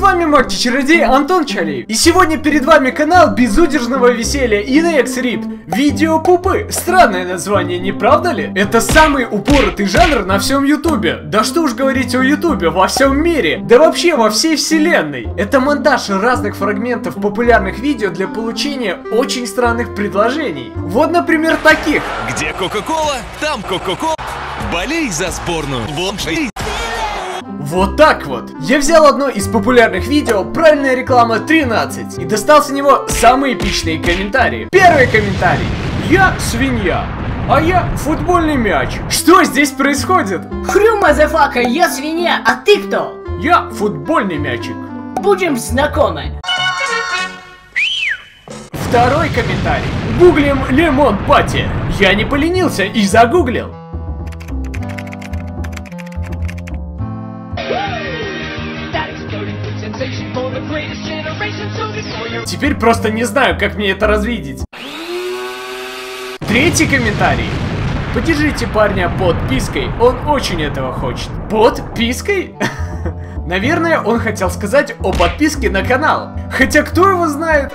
вами Марти Чародей, Антон Чали. И сегодня перед вами канал безудержного веселья InEx RYTP. Видео пупы. Странное название, не правда ли? Это самый упоротый жанр на всем ютубе. Да что уж говорить о ютубе, во всем мире. Да вообще во всей вселенной. Это монтаж разных фрагментов популярных видео для получения очень странных предложений. Вот, например, таких. Где Кока-Кола, там Кока-Кола. Болей за сборную. Вот так вот. Я взял одно из популярных видео «Правильная реклама 13» и достал с него самые эпичные комментарии. Первый комментарий. Я свинья, а я футбольный мяч. Что здесь происходит? Хрю, мазафака, я свинья, а ты кто? Я футбольный мячик. Будем знакомы. Второй комментарий. Гуглим лимон пати. Я не поленился и загуглил. Теперь просто не знаю, как мне это развидеть. Третий комментарий. Поддержите парня подпиской, он очень этого хочет. Подпиской? Наверное, он хотел сказать о подписке на канал. Хотя кто его знает?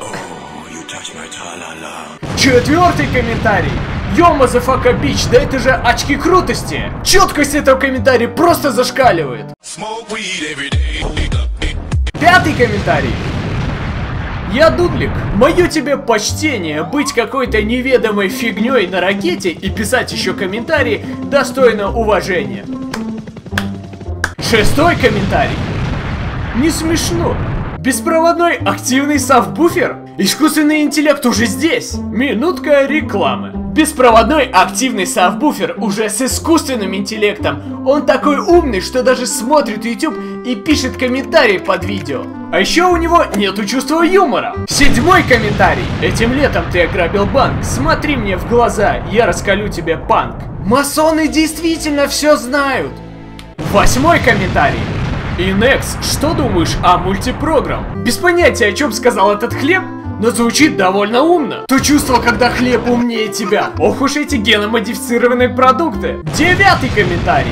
Четвертый комментарий. Йо, мазафака бич, да это же очки крутости. Четкость этого комментария просто зашкаливает. Пятый комментарий. Я дудлик. Мое тебе почтение. Быть какой-то неведомой фигней на ракете и писать еще комментарии достойно уважения. Шестой комментарий. Не смешно. Беспроводной активный сабвуфер? Искусственный интеллект уже здесь. Минутка рекламы. Беспроводной активный сабвуфер уже с искусственным интеллектом. Он такой умный, что даже смотрит YouTube и пишет комментарии под видео. А еще у него нету чувства юмора. Седьмой комментарий. Этим летом ты ограбил банк. Смотри мне в глаза, я раскалю тебе панк. Масоны действительно все знают. Восьмой комментарий. InEx, что думаешь о мультипрограмм? Без понятия, о чем сказал этот хлеб, но звучит довольно умно. То чувство, когда хлеб умнее тебя. Ох уж эти геномодифицированные продукты. Девятый комментарий.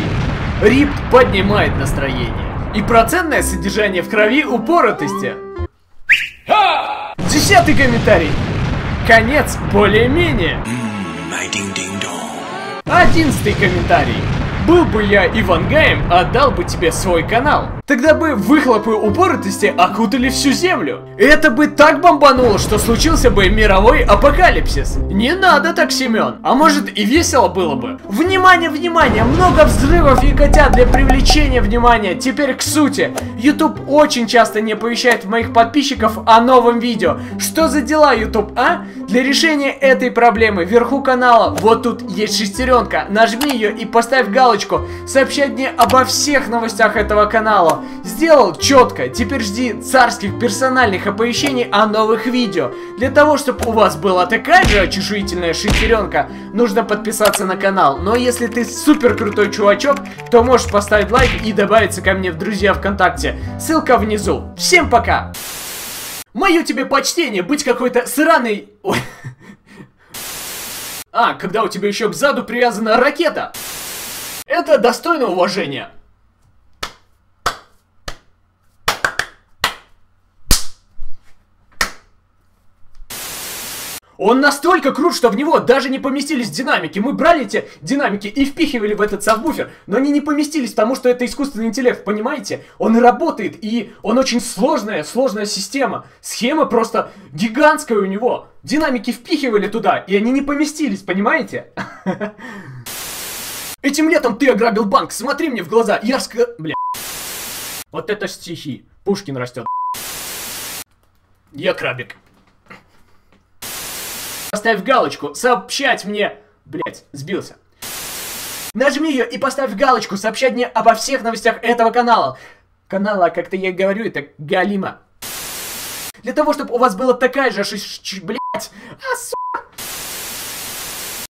Рип поднимает настроение. И процентное содержание в крови упоротости. Десятый комментарий. Конец более-менее. 11-й комментарий. Был бы я Ивангаем, отдал бы тебе свой канал. Тогда бы выхлопы упоротости окутали всю землю. Это бы так бомбануло, что случился бы мировой апокалипсис. Не надо так, Семён. А может и весело было бы. Внимание, внимание, много взрывов и котят для привлечения внимания. Теперь к сути. YouTube очень часто не оповещает моих подписчиков о новом видео. Что за дела, YouTube, а? Для решения этой проблемы вверху канала вот тут есть шестеренка. Нажми ее и поставь галочку. Сообщать мне обо всех новостях этого канала. Сделал четко. Теперь жди царских персональных оповещений о новых видео. Для того, чтобы у вас была такая же очешительная шестеренка, нужно подписаться на канал. Но если ты супер крутой чувачок, то можешь поставить лайк и добавиться ко мне в друзья ВКонтакте. Ссылка внизу. Всем пока. Мое тебе почтение быть какой-то сраной... Ой. А, когда у тебя еще к заду привязана ракета. Это достойно уважения. Он настолько крут, что в него даже не поместились динамики. Мы брали эти динамики и впихивали в этот сабвуфер, но они не поместились, потому что это искусственный интеллект, понимаете? Он работает, и он очень сложная система. Схема просто гигантская у него. Динамики впихивали туда, и они не поместились, понимаете? Этим летом ты ограбил банк, смотри мне в глаза, я бля. Вот это стихи. Пушкин растет. Я крабик. Поставь галочку, сообщать мне... Блять, сбился. Нажми ее и поставь галочку, сообщать мне обо всех новостях этого канала. Канала, как-то я говорю, это галима. Для того, чтобы у вас была такая же... Блять. А, сука.